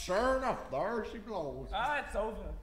Sure enough, there she blows. Ah, it's over.